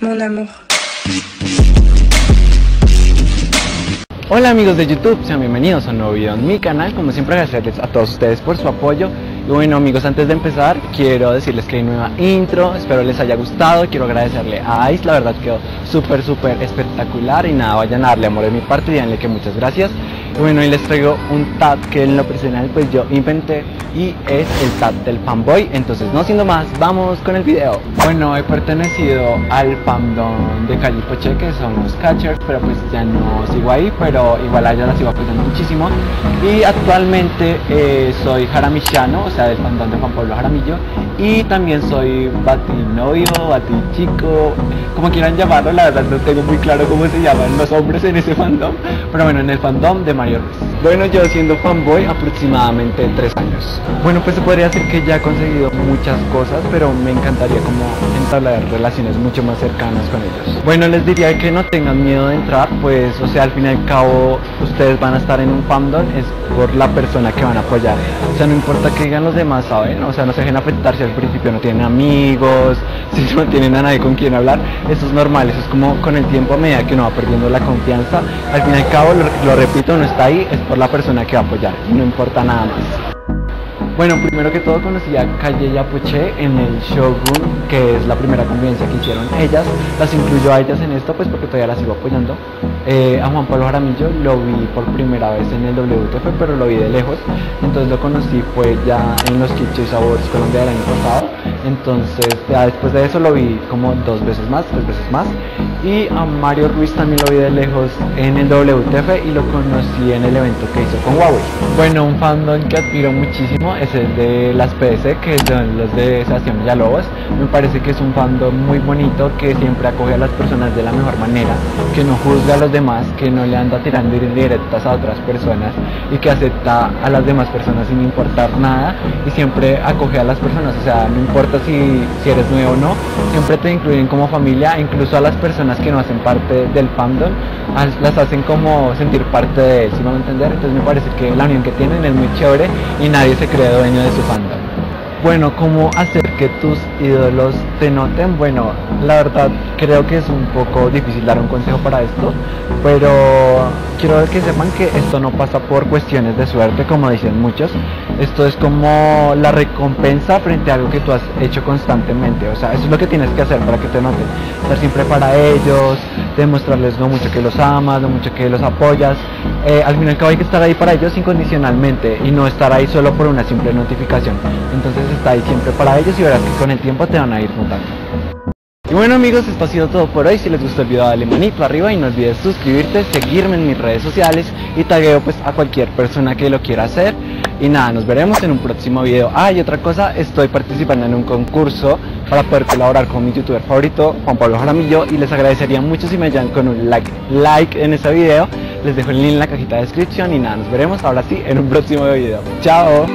Mon amour. Hola amigos de YouTube, sean bienvenidos a un nuevo video en mi canal. Como siempre, agradecerles a todos ustedes por su apoyo. Y bueno amigos, antes de empezar quiero decirles que hay nueva intro, espero les haya gustado. Quiero agradecerle a Ice, la verdad quedó súper espectacular. Y nada, vayan a darle amor de mi parte y díganle que muchas gracias. Y bueno, hoy les traigo un tat que en lo personal pues yo inventé, y es el tat del fanboy. Entonces no siendo más, vamos con el video. Bueno, he pertenecido al fandom de Calle y Apuche, que son los catchers, pero pues ya no sigo ahí, pero igual allá la sigo apoyando muchísimo. Y actualmente soy Jaramishano, del fandom de Juan Pablo Jaramillo, y también soy batinovio, batichico, como quieran llamarlo, la verdad no tengo muy claro cómo se llaman los hombres en ese fandom, pero bueno, en el fandom de Mario Ruiz. Bueno, yo siendo fanboy aproximadamente 3 años. Bueno, pues se podría decir que ya he conseguido muchas cosas, pero me encantaría como entablar relaciones mucho más cercanas con ellos. Bueno, les diría que no tengan miedo de entrar, pues o sea, al fin y al cabo ustedes van a estar en un fandom, es por la persona que van a apoyar. O sea, no importa que digan los demás, ¿saben? O sea, no se dejen afectar si al principio no tienen amigos, si no tienen a nadie con quien hablar. Eso es normal, eso es como con el tiempo, a medida que uno va perdiendo la confianza. Al fin y al cabo, lo repito, no está ahí, es por la persona que va a apoyar, no importa nada más. Bueno, primero que todo conocí a Calle y Apuche en el Shogun, que es la primera convivencia que hicieron ellas. Las incluyo a ellas en esto pues porque todavía las sigo apoyando. A Juan Pablo Jaramillo lo vi por primera vez en el WTF, pero lo vi de lejos. Entonces lo conocí fue ya en los Kitsche y Sabores Colombia del año pasado. Entonces ya después de eso lo vi como 3 veces más. Y a Mario Ruiz también lo vi de lejos en el WTF y lo conocí en el evento que hizo con Huawei. Bueno, un fandom que admiro muchísimo es el de las PDC, que son los de Sebastián Villalobos. Me parece que es un fandom muy bonito, que siempre acoge a las personas de la mejor manera, que no juzga a los demás, que no le anda tirando indirectas a otras personas y que acepta a las demás personas sin importar nada, y siempre acoge a las personas, o sea, no importa si eres nuevo o no, siempre te incluyen como familia, incluso a las personas que no hacen parte del fandom, las hacen como sentir parte de él, si me van a entender. Entonces me parece que la unión que tienen es muy chévere y nadie se cree dueño de su fandom. Bueno, ¿cómo hacer que tus ídolos te noten? Bueno, la verdad creo que es un poco difícil dar un consejo para esto, pero quiero que sepan que esto no pasa por cuestiones de suerte, como dicen muchos. Esto es como la recompensa frente a algo que tú has hecho constantemente. O sea, eso es lo que tienes que hacer para que te noten: estar siempre para ellos, demostrarles lo mucho que los amas, lo mucho que los apoyas. Al final hay que estar ahí para ellos incondicionalmente y no estar ahí solo por una simple notificación. Entonces está ahí siempre para ellos y verás que con el tiempo te van a ir juntando. Y bueno amigos, esto ha sido todo por hoy. Si les gustó el video dale manito arriba y no olvides suscribirte, seguirme en mis redes sociales y tagueo pues a cualquier persona que lo quiera hacer. Y nada, nos veremos en un próximo video. Ah, y otra cosa, estoy participando en un concurso para poder colaborar con mi youtuber favorito, Juan Pablo Jaramillo, y les agradecería mucho si me ayudan con un like en este video. Les dejo el link en la cajita de descripción y nada, nos veremos ahora sí en un próximo video. Chao.